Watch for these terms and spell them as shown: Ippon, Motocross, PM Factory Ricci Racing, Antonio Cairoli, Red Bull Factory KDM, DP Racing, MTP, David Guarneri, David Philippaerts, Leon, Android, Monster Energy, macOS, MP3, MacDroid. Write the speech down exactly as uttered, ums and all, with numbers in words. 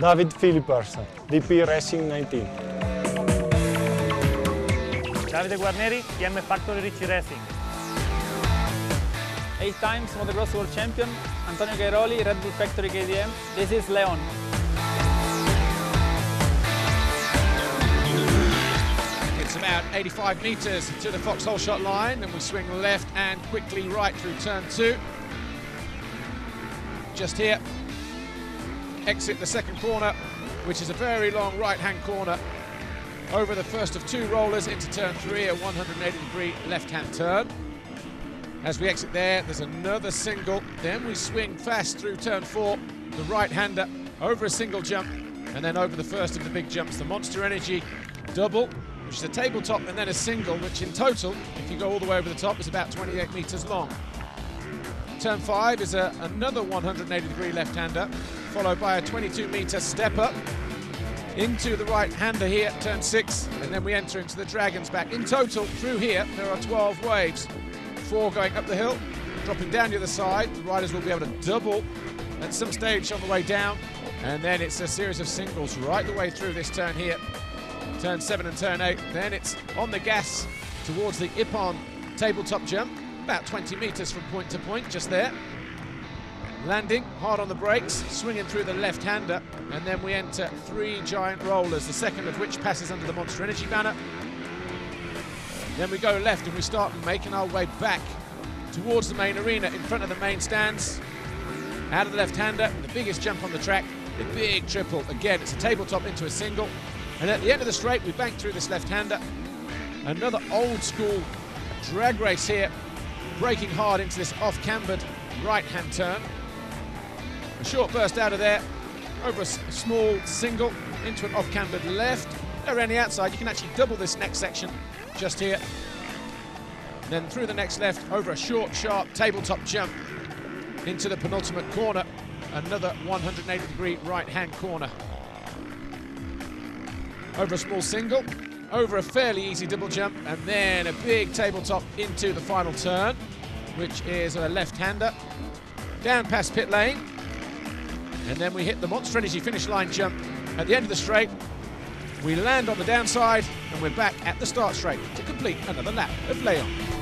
David Philippaerts, D P Racing nineteen. David Guarneri, P M Factory Ricci Racing. Eight times motocross world champion, Antonio Cairoli, Red Bull Factory K D M. This is Leon. It's about eighty-five meters to the foxhole shot line, and we swing left and quickly right through turn two. Just here, exit the second corner, which is a very long right-hand corner, over the first of two rollers into turn three, a one hundred eighty degree left-hand turn. As we exit there, there's another single, then we swing fast through turn four, the right-hander, over a single jump, and then over the first of the big jumps, the Monster Energy double, which is a tabletop, and then a single, which in total, if you go all the way over the top, is about twenty-eight meters long. Turn five is a, another one hundred eighty degree left-hander, followed by a twenty-two meter step up into the right-hander here, turn six, and then we enter into the Dragon's Back. In total, through here, there are twelve waves, four going up the hill, dropping down the other side. The riders will be able to double at some stage on the way down, and then it's a series of singles right the way through this turn here, turn seven and turn eight. Then it's on the gas towards the Ippon tabletop jump, about twenty meters from point to point, just there. Landing hard on the brakes, swinging through the left-hander, and then we enter three giant rollers, the second of which passes under the Monster Energy banner. Then we go left and we start making our way back towards the main arena, in front of the main stands, out of the left-hander, the biggest jump on the track, the big triple. Again, it's a tabletop into a single, and at the end of the straight, we bank through this left-hander. Another old-school drag race here, braking hard into this off-cambered right-hand turn. A short burst out of there, over a small single, into an off-cambered left. Around the outside, you can actually double this next section, just here. And then through the next left, over a short, sharp tabletop jump into the penultimate corner. Another one hundred eighty degree right-hand corner. Over a small single, over a fairly easy double jump, and then a big tabletop into the final turn, which is a left-hander, down past pit lane, and then we hit the Monster Energy finish line jump. At the end of the straight, we land on the downside, and we're back at the start straight to complete another lap of Leon.